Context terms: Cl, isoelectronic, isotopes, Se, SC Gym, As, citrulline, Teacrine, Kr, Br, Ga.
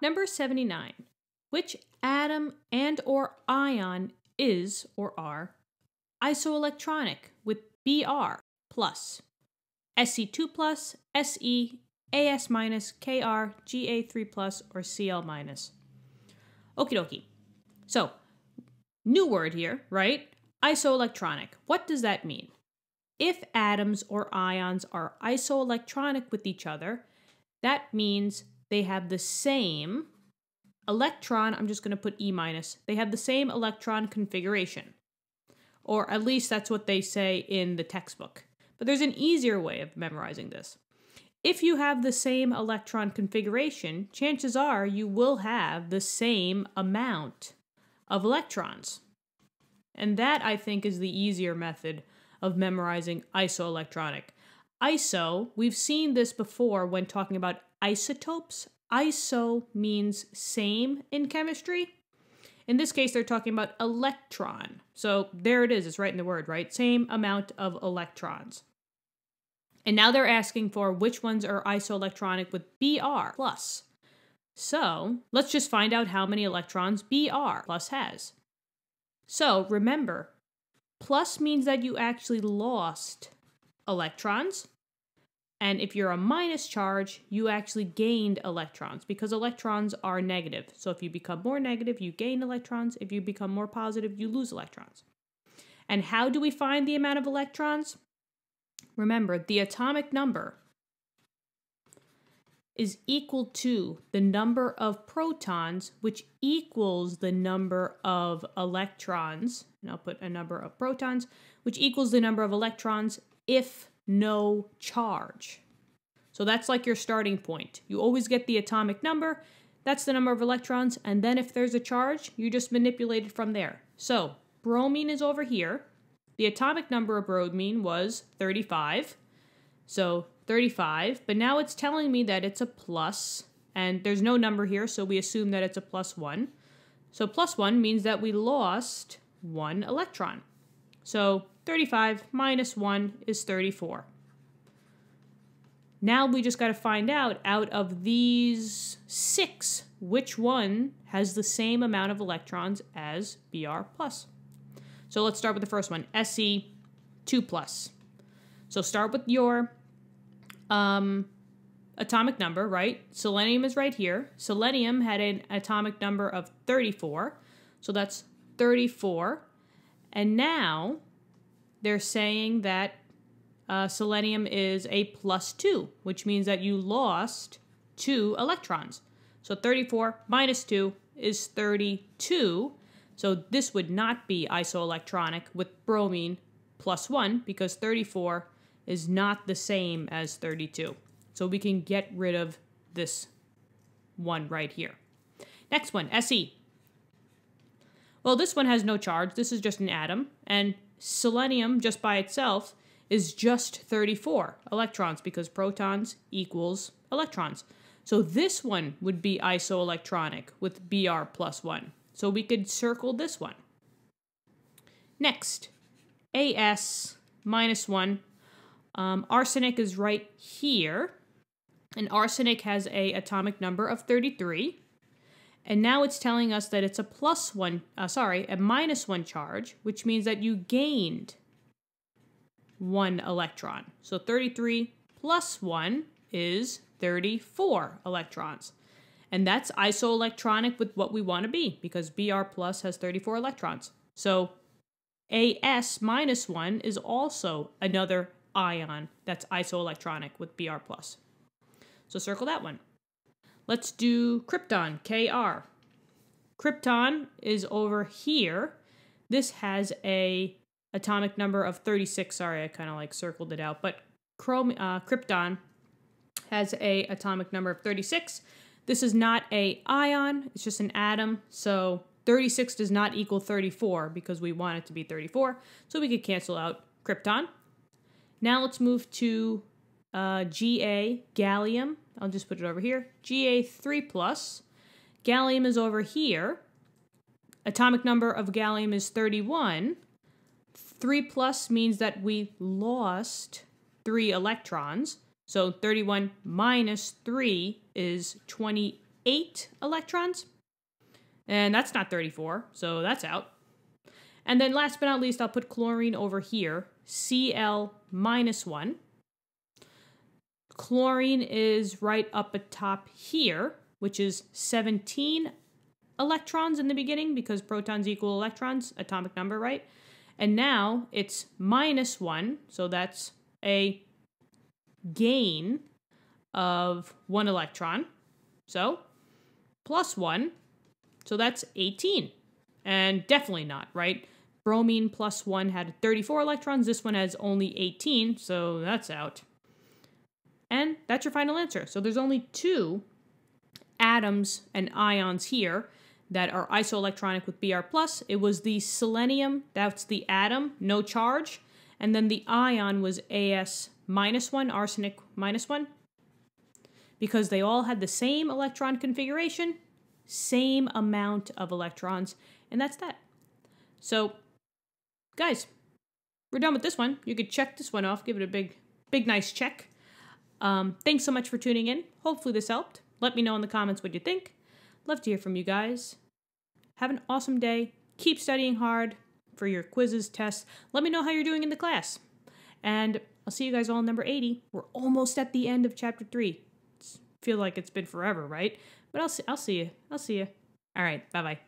Number 79. Which atom and or ion is or are isoelectronic with Br plus, Se2 plus, Se, As minus, Kr, Ga3 plus, or Cl minus? Okie dokie. So, new word here, right? Isoelectronic. What does that mean? If atoms or ions are isoelectronic with each other, that means they have the same electron, I'm just going to put E minus, they have the same electron configuration. Or at least that's what they say in the textbook. But there's an easier way of memorizing this. If you have the same electron configuration, chances are you will have the same amount of electrons. And that, I think, is the easier method of memorizing isoelectronic. Iso, we've seen this before when talking about isotopes. Iso means same in chemistry. In this case, they're talking about electron. So there it is. It's right in the word, right? Same amount of electrons. And now they're asking for which ones are isoelectronic with Br plus. So let's just find out how many electrons Br plus has. So remember, plus means that you actually lost electrons. And if you're a minus charge, you actually gained electrons because electrons are negative. So if you become more negative, you gain electrons. If you become more positive, you lose electrons. And how do we find the amount of electrons? Remember, the atomic number is equal to the number of protons, which equals the number of electrons. And I'll put a number of protons, which equals the number of electrons if no charge. So that's like your starting point. You always get the atomic number, that's the number of electrons, and then if there's a charge, you just manipulate it from there. So bromine is over here. The atomic number of bromine was 35. So 35, but now it's telling me that it's a plus, and there's no number here, so we assume that it's a +1. So +1 means that we lost 1 electron. So 35 minus 1 is 34. Now we just got to find out of these 6, which one has the same amount of electrons as Br+. So let's start with the first one, Se2+. So start with your atomic number, right? Selenium is right here. Selenium had an atomic number of 34. So that's 34. And now they're saying that selenium is a +2, which means that you lost 2 electrons. So 34 minus 2 is 32. So this would not be isoelectronic with bromine +1 because 34 is not the same as 32. So we can get rid of this one right here. Next one, Se. Well, this one has no charge. This is just an atom. And selenium just by itself is just 34 electrons because protons equals electrons. So this one would be isoelectronic with Br +1. So we could circle this one. Next, As -1. Arsenic is right here. And arsenic has an atomic number of 33. And now it's telling us that it's a minus 1 charge, which means that you gained 1 electron. So 33 plus 1 is 34 electrons. And that's isoelectronic with what we want to be because Br plus has 34 electrons. So As -1 is also another ion that's isoelectronic with Br plus. So circle that one. Let's do krypton, Kr. Krypton is over here. This has an atomic number of 36. Sorry, I kind of like circled it out. But krypton has an atomic number of 36. This is not an ion. It's just an atom. So 36 does not equal 34 because we want it to be 34. So we could cancel out krypton. Now let's move to Ga, gallium. I'll just put it over here. Ga3+. Gallium is over here. Atomic number of gallium is 31. 3+ means that we lost 3 electrons. So 31 minus 3 is 28 8 electrons. And that's not 34, so that's out. And then last but not least, I'll put chlorine over here, Cl minus 1. Chlorine is right up atop here, which is 17 electrons in the beginning because protons equal electrons, atomic number, right? And now it's minus 1, so that's a gain of 1 electron. So plus 1, so that's 18. And definitely not, right? Bromine plus 1 had 34 electrons. This one has only 18, so that's out. And that's your final answer. So there's only 2 atoms and ions here that are isoelectronic with Br+. It was the selenium, that's the atom, no charge. And then the ion was As minus 1, arsenic minus 1. Because they all had the same electron configuration, same amount of electrons, and that's that. So, guys, we're done with this one. You could check this one off, give it a big, nice check. Thanks so much for tuning in. Hopefully this helped. Let me know in the comments what you think. Love to hear from you guys. Have an awesome day. Keep studying hard for your quizzes, tests. Let me know how you're doing in the class. And I'll see you guys all in number 80. We're almost at the end of chapter 3. It's, feel like it's been forever, right? But I'll see you. All right. Bye-bye.